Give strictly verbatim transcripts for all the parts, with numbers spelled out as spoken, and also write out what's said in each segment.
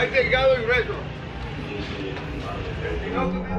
Hay delgado y grueso. Si no, tú tienes...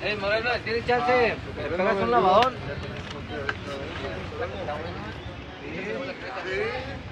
Hey, Moreno, ¿tienes chance? ¿Te pegas un lavadón? Sí, sí.